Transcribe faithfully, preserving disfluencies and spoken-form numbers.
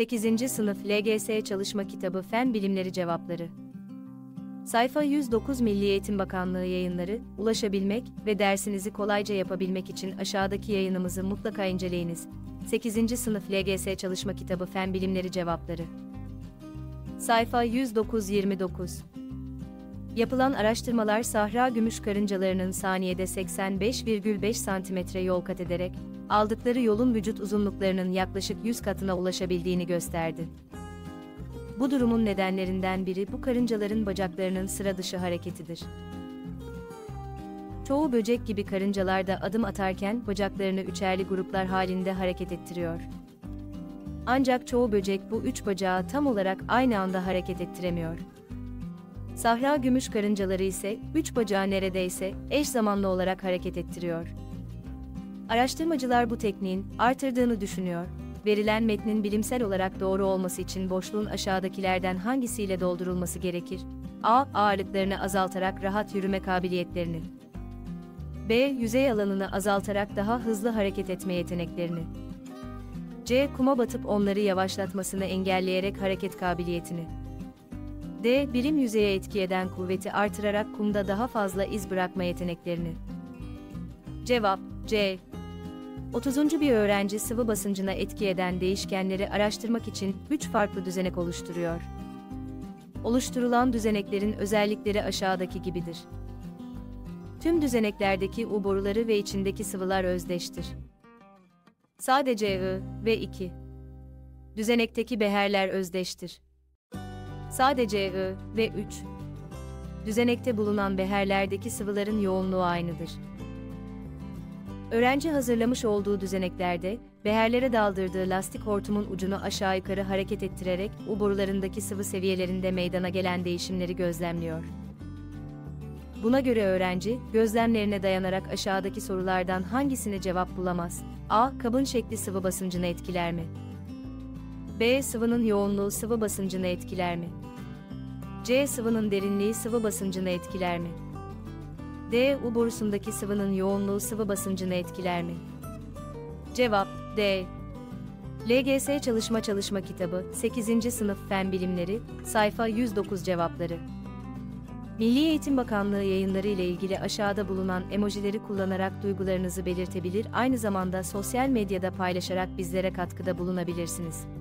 sekizinci Sınıf L G S Çalışma Kitabı Fen Bilimleri Cevapları. Sayfa yüz dokuz. Milli Eğitim Bakanlığı yayınları. Ulaşabilmek ve dersinizi kolayca yapabilmek için aşağıdaki yayınımızı mutlaka inceleyiniz. sekizinci Sınıf L G S Çalışma Kitabı Fen Bilimleri Cevapları. Sayfa yüz dokuz yirmi dokuz. Yapılan araştırmalar Sahra Gümüş karıncalarının saniyede seksen beş virgül beş santimetre yol kat ederek, aldıkları yolun vücut uzunluklarının yaklaşık yüz katına ulaşabildiğini gösterdi. Bu durumun nedenlerinden biri bu karıncaların bacaklarının sıra dışı hareketidir. Çoğu böcek gibi karıncalar da adım atarken bacaklarını üçerli gruplar halinde hareket ettiriyor. Ancak çoğu böcek bu üç bacağı tam olarak aynı anda hareket ettiremiyor. Sahra gümüş karıncaları ise üç bacağı neredeyse eş zamanlı olarak hareket ettiriyor. Araştırmacılar bu tekniğin artırdığını düşünüyor. Verilen metnin bilimsel olarak doğru olması için boşluğun aşağıdakilerden hangisiyle doldurulması gerekir? A. Ağırlıklarını azaltarak rahat yürüme kabiliyetlerini. B. Yüzey alanını azaltarak daha hızlı hareket etme yeteneklerini. C. Kuma batıp onları yavaşlatmasını engelleyerek hareket kabiliyetini. D. Birim yüzeye etki eden kuvveti artırarak kumda daha fazla iz bırakma yeteneklerini. Cevap C. otuzuncu Bir öğrenci sıvı basıncına etki eden değişkenleri araştırmak için üç farklı düzenek oluşturuyor. Oluşturulan düzeneklerin özellikleri aşağıdaki gibidir. Tüm düzeneklerdeki U boruları ve içindeki sıvılar özdeştir. Sadece I ve iki. Düzenekteki beherler özdeştir. Sadece I ve üç. Düzenekte bulunan beherlerdeki sıvıların yoğunluğu aynıdır. Öğrenci hazırlamış olduğu düzeneklerde, beherlere daldırdığı lastik hortumun ucunu aşağı yukarı hareket ettirerek U borularındaki sıvı seviyelerinde meydana gelen değişimleri gözlemliyor. Buna göre öğrenci, gözlemlerine dayanarak aşağıdaki sorulardan hangisine cevap bulamaz? A. Kabın şekli sıvı basıncını etkiler mi? B. Sıvının yoğunluğu sıvı basıncını etkiler mi? C. Sıvının derinliği sıvı basıncını etkiler mi? D. U borusundaki sıvının yoğunluğu sıvı basıncını etkiler mi? Cevap D. L G S Çalışma Çalışma Kitabı sekizinci Sınıf Fen Bilimleri Sayfa yüz dokuz Cevapları. Milli Eğitim Bakanlığı yayınları ile ilgili aşağıda bulunan emojileri kullanarak duygularınızı belirtebilir, aynı zamanda sosyal medyada paylaşarak bizlere katkıda bulunabilirsiniz.